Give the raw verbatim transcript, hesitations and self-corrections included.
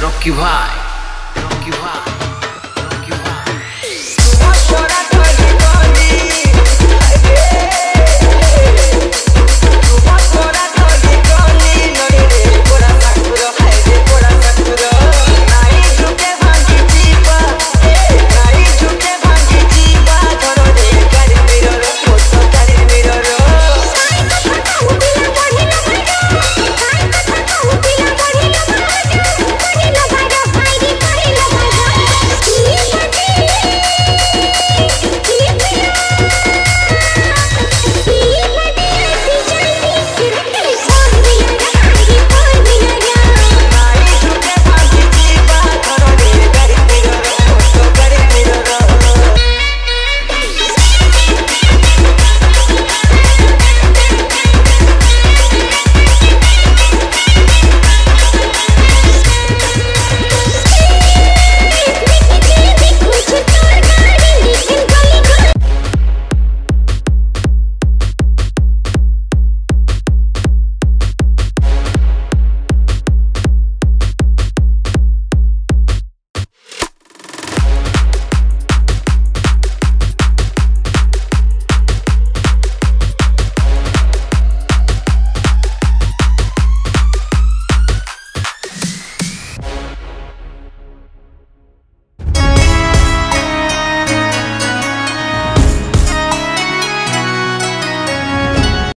Rocky Bhai.